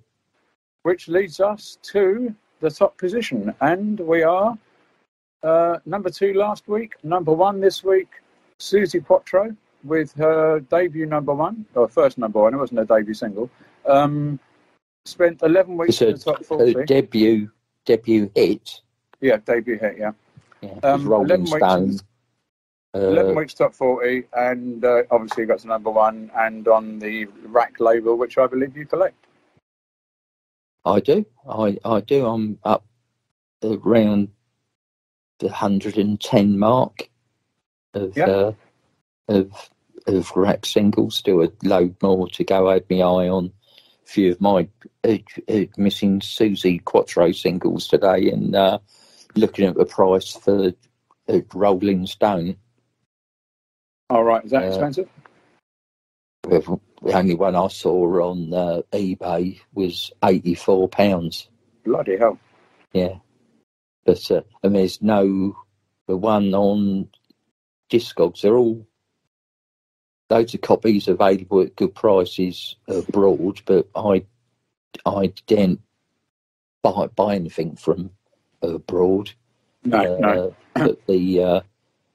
Which leads us to the top position. And we are uh, number two last week, number one this week, Susie Quattro with her debut number one, or first number one, it wasn't her debut single, um, spent eleven weeks a, in the top forty. Her debut, debut hit. Yeah, debut hit, yeah. yeah um, Rolling Stone. eleven weeks top forty, and uh, obviously got to number one, and on the Rack label, which I believe you collect. I do. I, I do. I'm up around the one hundred ten mark of yeah. uh, of of Rack singles. Still a load more to go. I had my eye on a few of my uh, uh, missing Susie Quattro singles today, and uh, looking at the price for uh, Rolling Stone. All right, is that uh, expensive? The only one I saw on uh, eBay was eighty-four pounds. Bloody hell. Yeah. But, uh, and there's no, the one on Discogs, they're all, loads of copies available at good prices abroad, but I I didn't buy, buy anything from abroad. No, uh, no. But the, uh,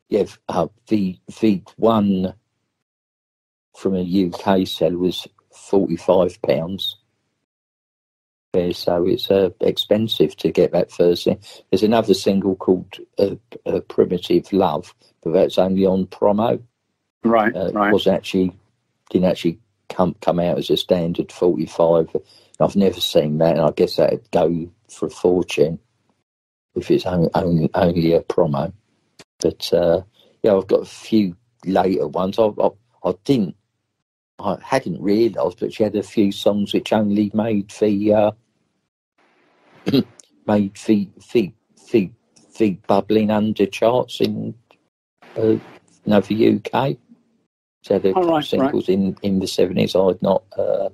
Yeah, uh, the the one from a U K seller was forty-five pounds. Yeah, so it's uh, expensive to get that first thing. There's another single called uh, uh, Primitive Love, but that's only on promo. Right, uh, right. It was actually, didn't actually come come out as a standard forty-five. I've never seen that, and I guess that would go for a fortune if it's only, only, only a promo. But uh, yeah, I've got a few later ones. I, I, I didn't, I hadn't realised, but she had a few songs which only made the uh, made the the, the the bubbling under charts in uh, you know, the U K. So the right, singles right. in in the seventies. I'd not uh,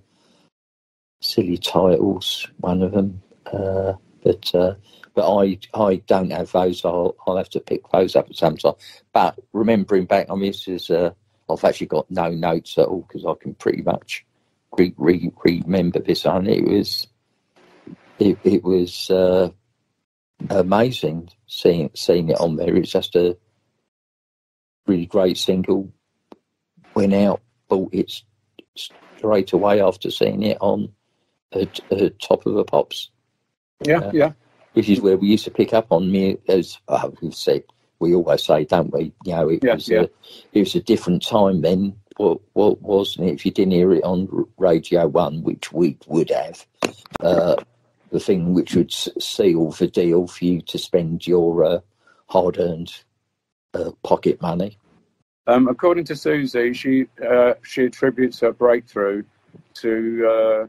silly titles. One of them, uh, but. Uh, But I, I don't have those. I'll, I'll have to pick those up at some time. But remembering back, I mean, this is, uh, I've actually got no notes at all because I can pretty much re- re- remember this one. It was it, it was uh, amazing seeing, seeing it on there. It's just a really great single. Went out, bought it straight away after seeing it on a, a Top of the Pops. Yeah, uh, yeah. Which is where we used to pick up on me, as uh, we've said, we always say, don't we? You know, it, yeah, was, yeah. A, it was a different time then, what, what wasn't it? If you didn't hear it on Radio One, which we would have, uh, the thing which would seal the deal for you to spend your uh, hard-earned uh, pocket money. Um, according to Susie, she uh, she attributes her breakthrough to uh,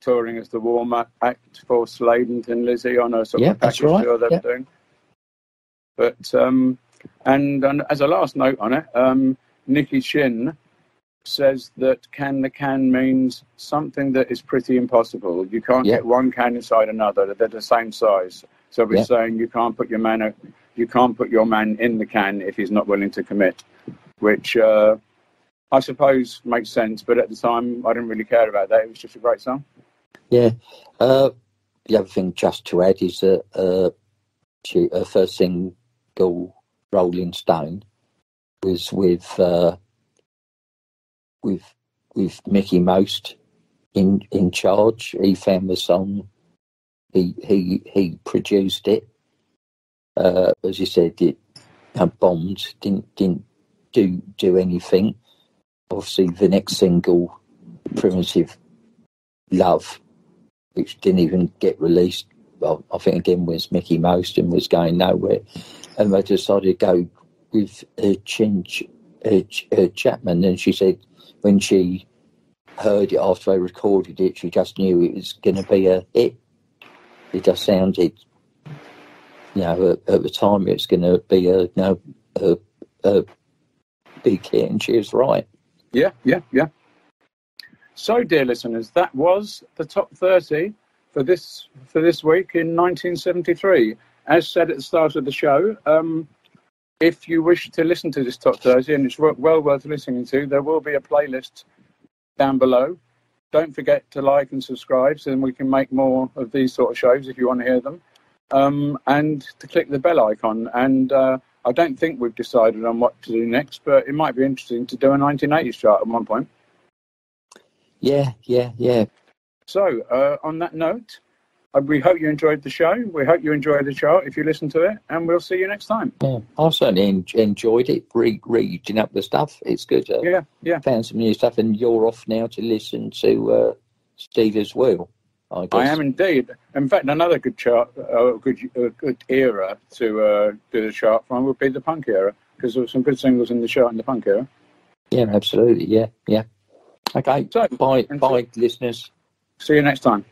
touring as the warm-up act for Slade and Thin Lizzy on a sort yeah, of package right. tour they were yeah. doing. But um, and, and as a last note on it, um, Nikki Shin says that can the can means something that is pretty impossible. You can't yeah. get one can inside another; they're the same size. So we're yeah. saying you can't put your man. You can't put your man in the can if he's not willing to commit, which uh, I suppose makes sense. But at the time, I didn't really care about that. It was just a great song. Yeah. Uh, the other thing just to add is that uh, she, her first single, Rolling Stone, was with uh, with with Mickey Most in in charge. He found the song. He he he produced it. Uh, as you said, it uh, bombed, didn't didn't do do anything. Obviously, the next single, Primitive Love, which didn't even get released. Well, I think again was Mickey Most and was going nowhere, and they decided to go with uh, Chinch uh, uh, Chapman. And she said when she heard it after they recorded it, she just knew it was going to be a hit. It just sounded. You know, at, at the time it's going to be a, you know, a, a big hit, and she was right. Yeah, yeah, yeah. So, dear listeners, that was the top thirty for this for this week in nineteen seventy-three. As said at the start of the show, um, if you wish to listen to this top thirty, and it's well worth listening to, there will be a playlist down below. Don't forget to like and subscribe, so then we can make more of these sort of shows if you want to hear them. Um, and to click the bell icon. And uh, I don't think we've decided on what to do next, but it might be interesting to do a nineteen eighties chart at one point. Yeah, yeah, yeah. So uh, on that note, uh, we hope you enjoyed the show. We hope you enjoyed the chart if you listen to it, and we'll see you next time. Yeah, I certainly en- enjoyed it, Re- reading up the stuff. It's good. Uh, yeah, yeah. Found some new stuff, and you're off now to listen to uh, Steve as well. I, I am indeed. In fact, another good chart, uh, good, uh, good era to uh, do the chart from would be the punk era, because there were some good singles in the chart in the punk era. Yeah, absolutely. Yeah, yeah. Okay. So, bye, bye, listeners. See you next time.